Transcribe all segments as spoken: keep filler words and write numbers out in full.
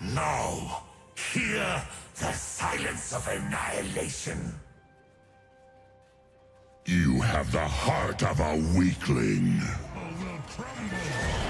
Now, hear the silence of annihilation. You have the heart of a weakling. I will crumble.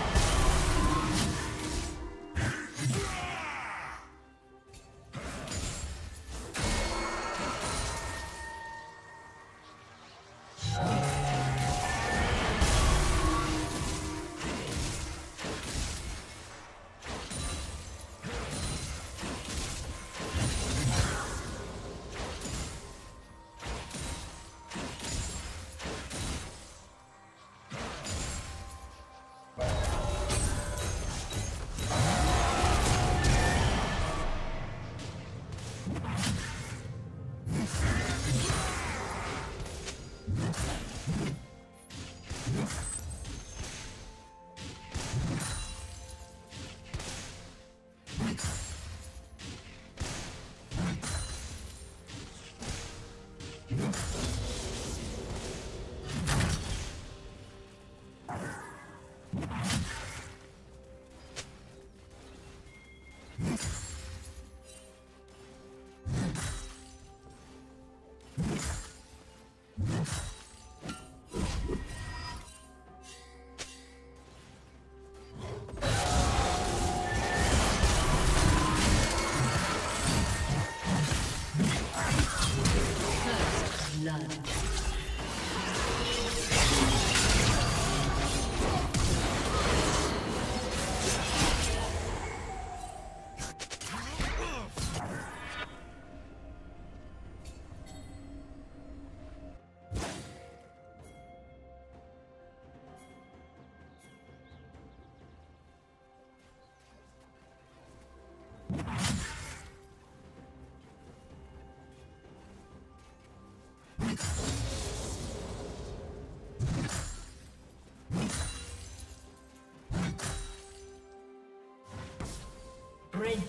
Red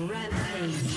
Rampage.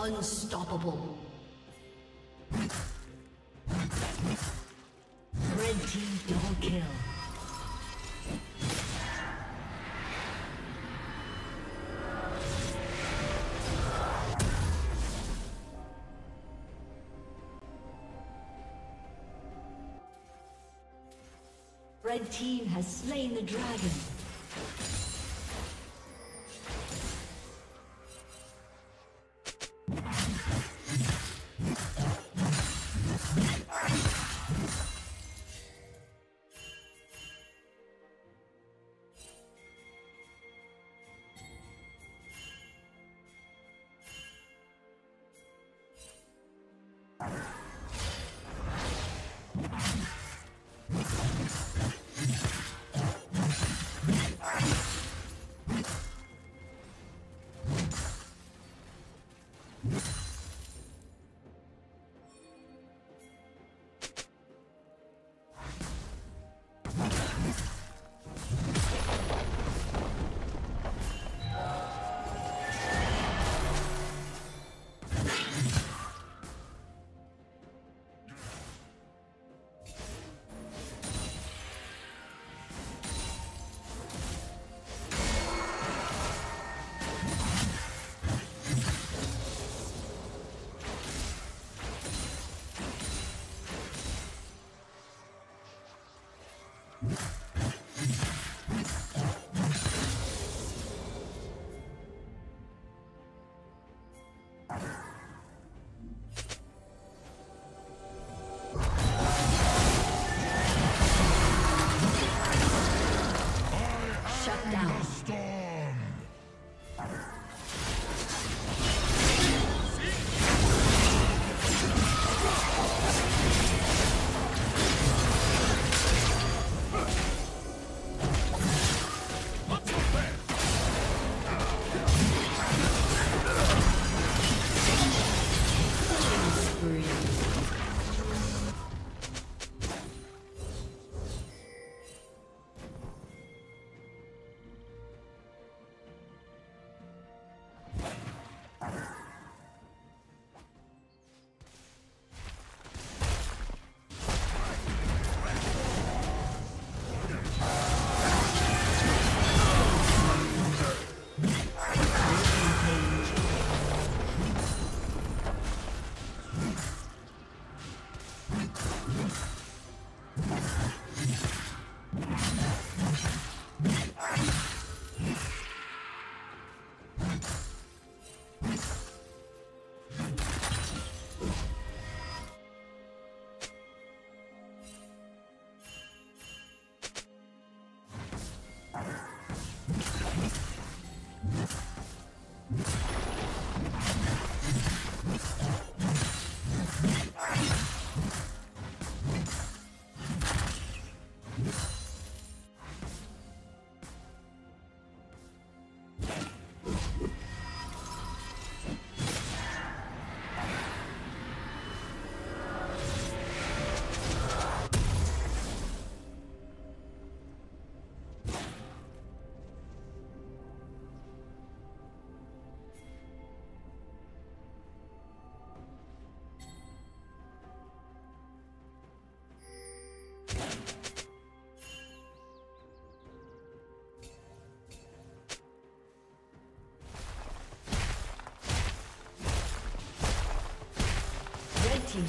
Unstoppable. Red team double kill. Red team has slain the dragon.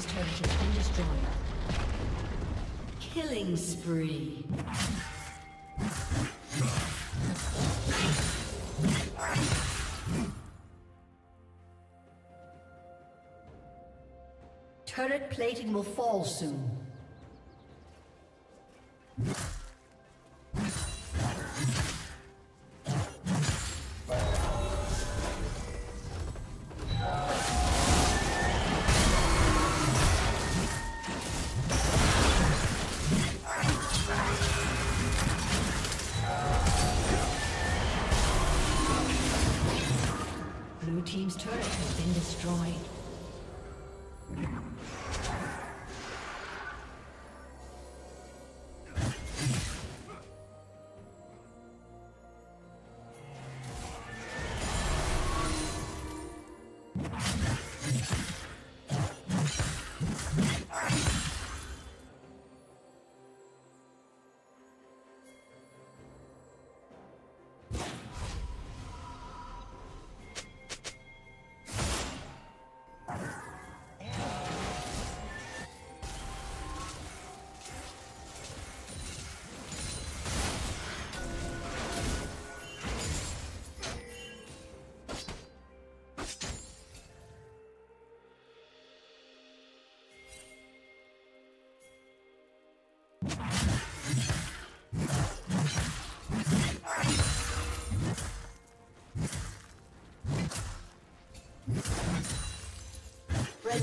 team's turret has been destroyed. Killing spree. Turret plating will fall soon. Blue team's turret has been destroyed. Red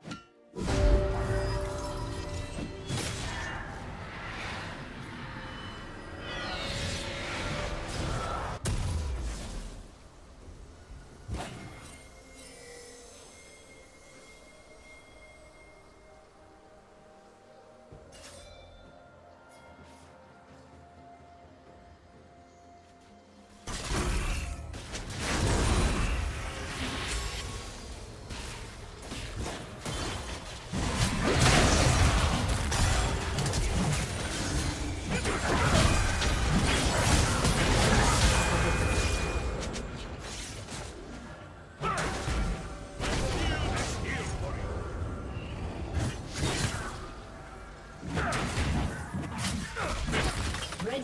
Team's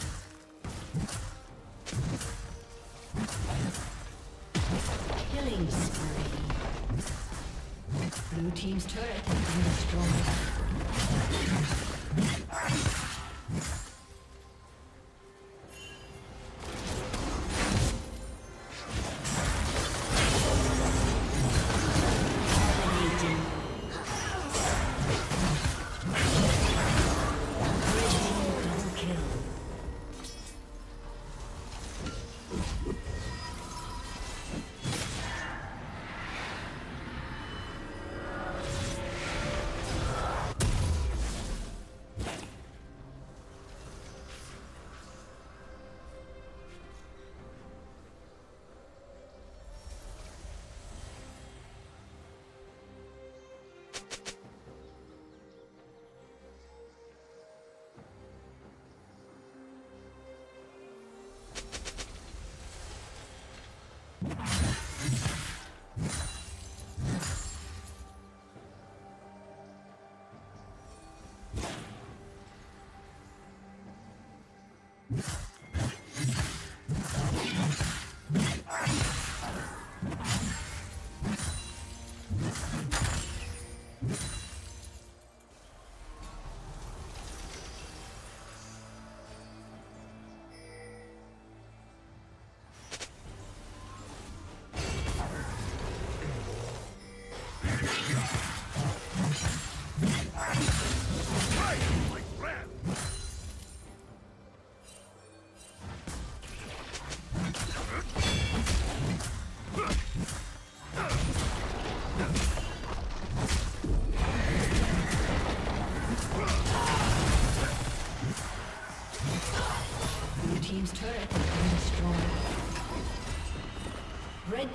destroyed. Blue team's turret has been destroyed. destroyed. Red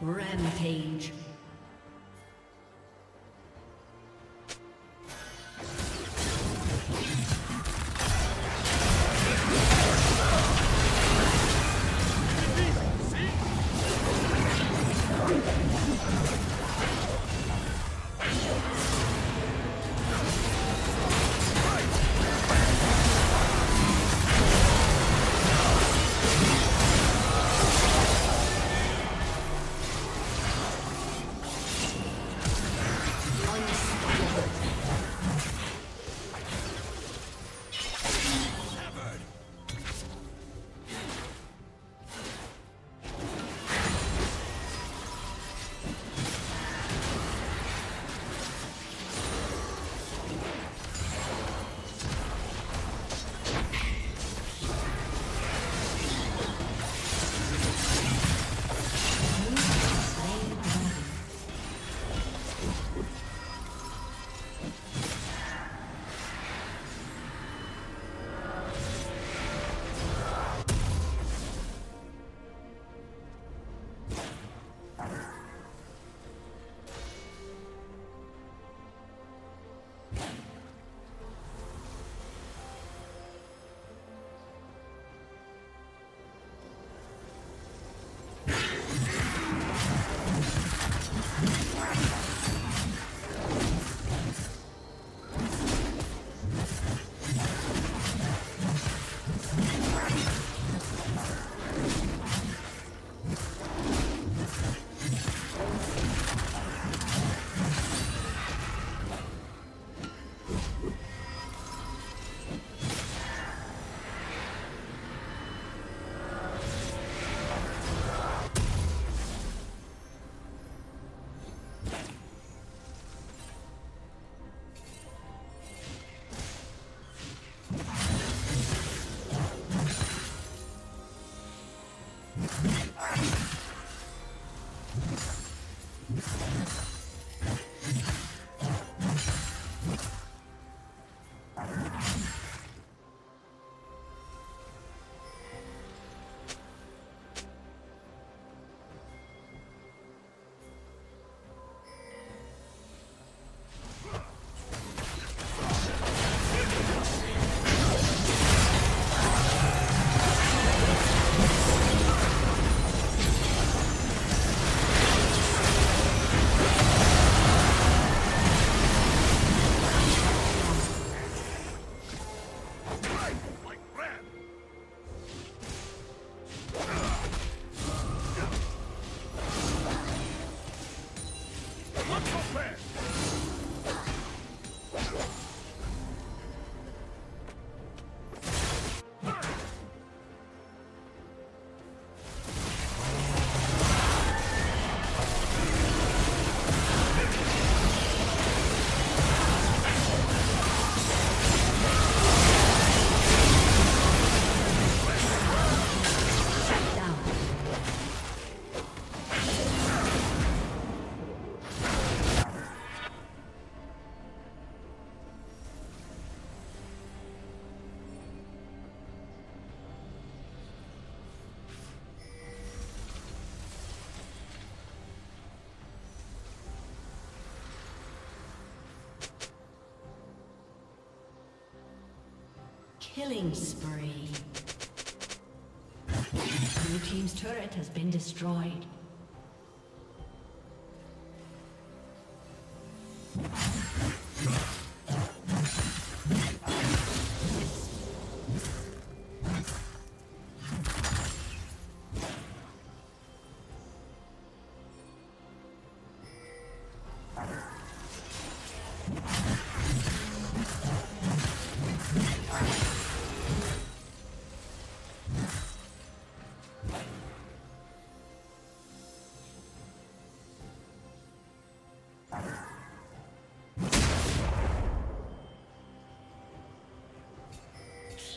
Rampage. Killing spree. Blue team's turret has been destroyed.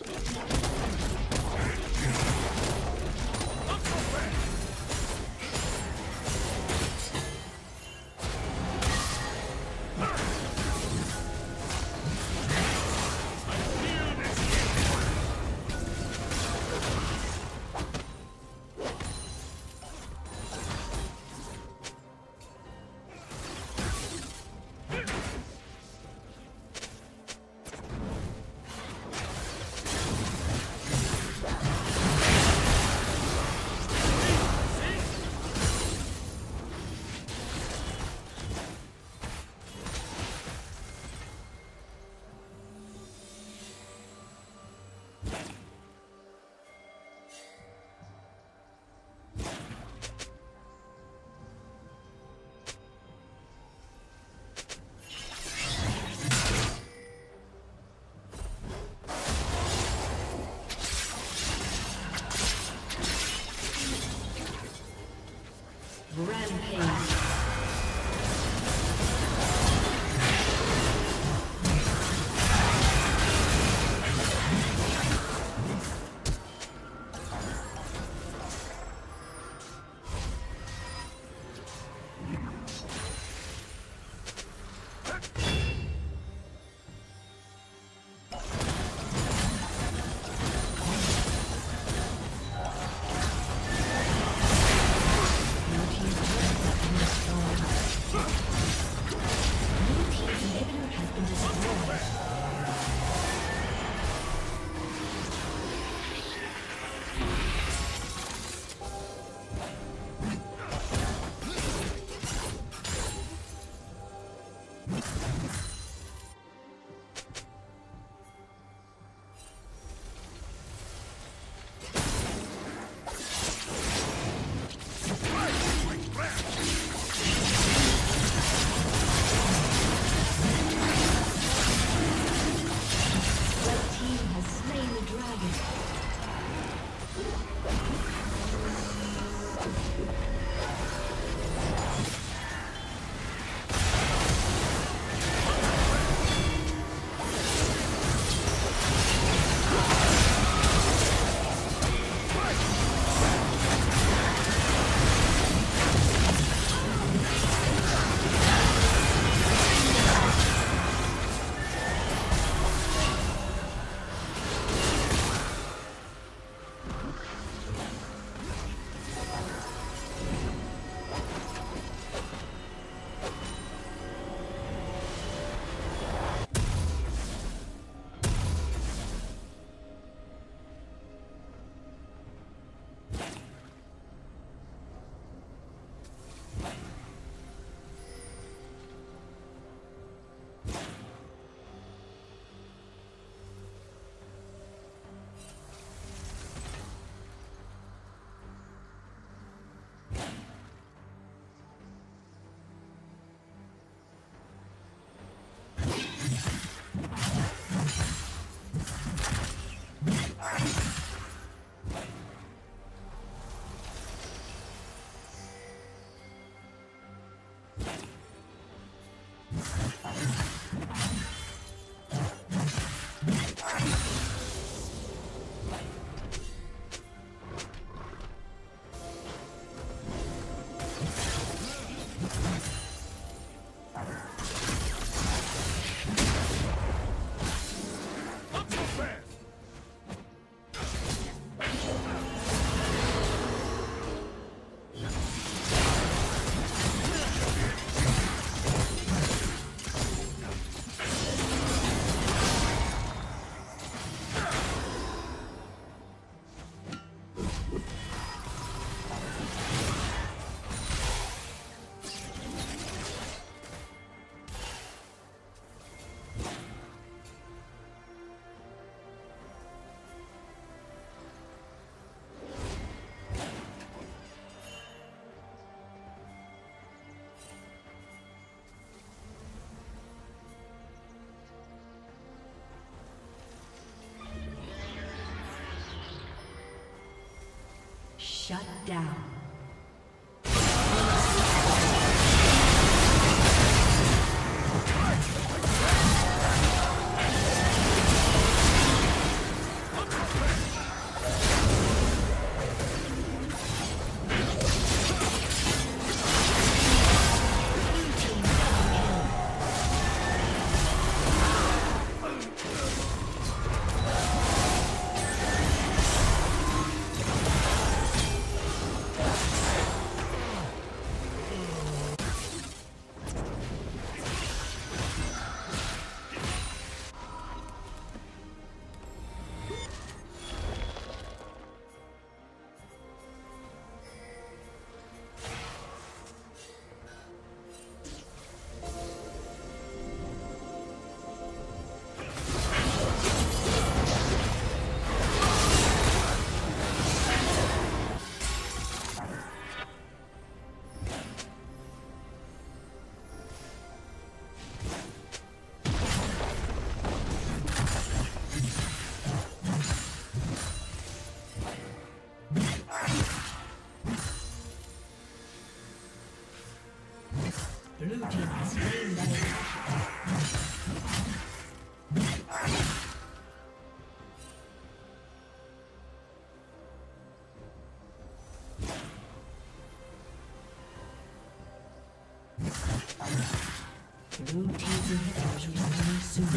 Thank you. Shut down. Blue team's inhibitors will die soon.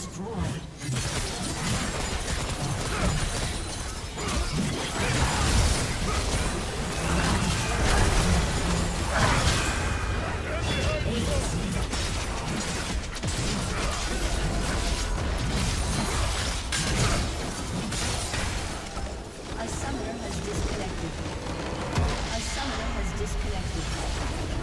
A summoner has disconnected. A summoner has disconnected.